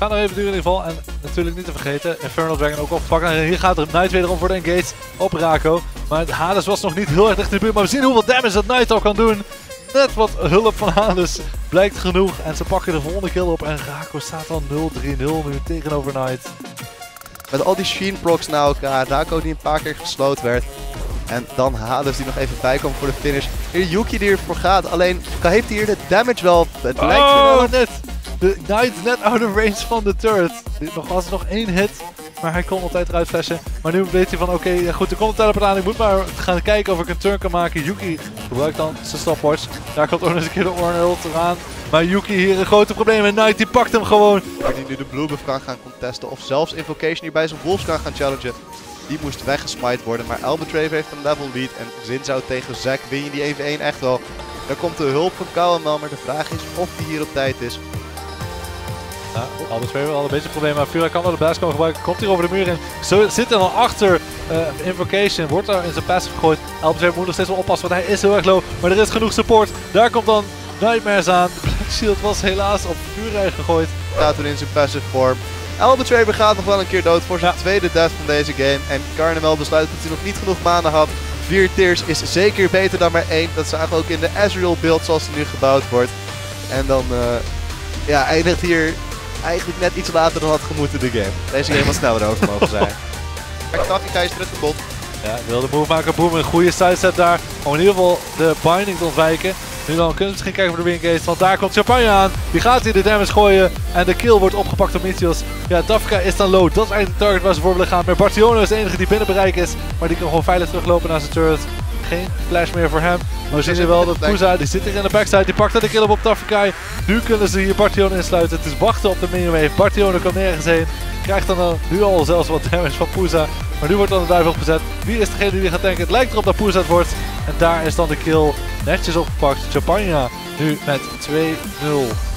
Ga nou even duren in ieder geval. En natuurlijk niet te vergeten, Infernal Dragon ook oppakken. En hier gaat er Knight wederom voor de engage op Rako. Maar Hades was nog niet heel erg dicht in de buurt. Maar we zien hoeveel damage dat Knight al kan doen. Net wat hulp van Hades blijkt genoeg. En ze pakken de volgende kill op. En Rako staat al 0-3-0 nu tegenover Knight. Met al die Sheen procs na elkaar. Rako die een paar keer gesloten werd. En dan Hades die nog even bijkomt voor de finish. Hier Yuki die ervoor gaat. Alleen heeft hij hier de damage wel. Het lijkt er net. De Knight net out of range van de turret. Er was nog één hit, maar hij kon altijd eruit flashen. Maar nu weet hij van oké, goed, er komt een teleport aan. Ik moet maar gaan kijken of ik een turn kan maken. Yuki gebruikt dan zijn stopwatch. Daar komt ook nog eens een keer de Ornn ult eraan. Maar Yuki hier een grote probleem en Knight die pakt hem gewoon. Die nu de Blue buff kan gaan contesten of zelfs Invocation hier bij zijn wolves kan gaan challengen. Die moest weggesmite worden, maar Albatraver heeft een level lead. En zin zou tegen Zack win je die 1v1 echt wel. Daar komt de hulp van Kalmel, maar de vraag is of die hier op tijd is. Nou, Albatraver al een beetje een probleem, maar Furay kan wel de blast komen gebruiken. Komt hier over de muur in. Zo zit er dan achter Invocation. Wordt daar in zijn passive gegooid. Albatraver moet nog steeds wel oppassen, want hij is heel erg low. Maar er is genoeg support. Daar komt dan Nightmares aan. Black Shield was helaas op Furay gegooid. Staat toen in zijn passive vorm. Albatraver gaat nog wel een keer dood voor zijn tweede death van deze game. En Carnamel besluit dat hij nog niet genoeg manen had. 4 Tears is zeker beter dan maar 1. Dat zagen we ook in de Ezreal build zoals die nu gebouwd wordt. En dan eindigt hier eigenlijk net iets later dan had gemoeten de game. Deze game was sneller over mogen zijn. Maar Afrikaai is terug de bot. Ja, wilde move maken. Boom, een goede sidestep daar. Om in ieder geval de binding te ontwijken. Nu dan kunnen we misschien kijken voor de wingate, want daar komt Champagne aan. Die gaat hier de damage gooien en de kill wordt opgepakt door Mythios. Ja, Dafka is dan low. Dat is eigenlijk de target waar ze voor willen gaan. Maar Barthione is de enige die binnen bereik is. Maar die kan gewoon veilig teruglopen naar zijn turret. Geen flash meer voor hem. Maar we zien hier wel dat Pouza, die zit hier in de backside. Die pakt dan de kill op Afrikaai. Nu kunnen ze hier Barthione insluiten. Het is wachten op de miniwave. Barthione kan nergens heen. Krijgt dan nu al zelfs wat damage van Pouza. Maar nu wordt dan de duif opgezet. Wie is degene die gaat tanken? Het lijkt erop dat Pouza het wordt. En daar is dan de kill netjes opgepakt. Champagne nu met 2-0.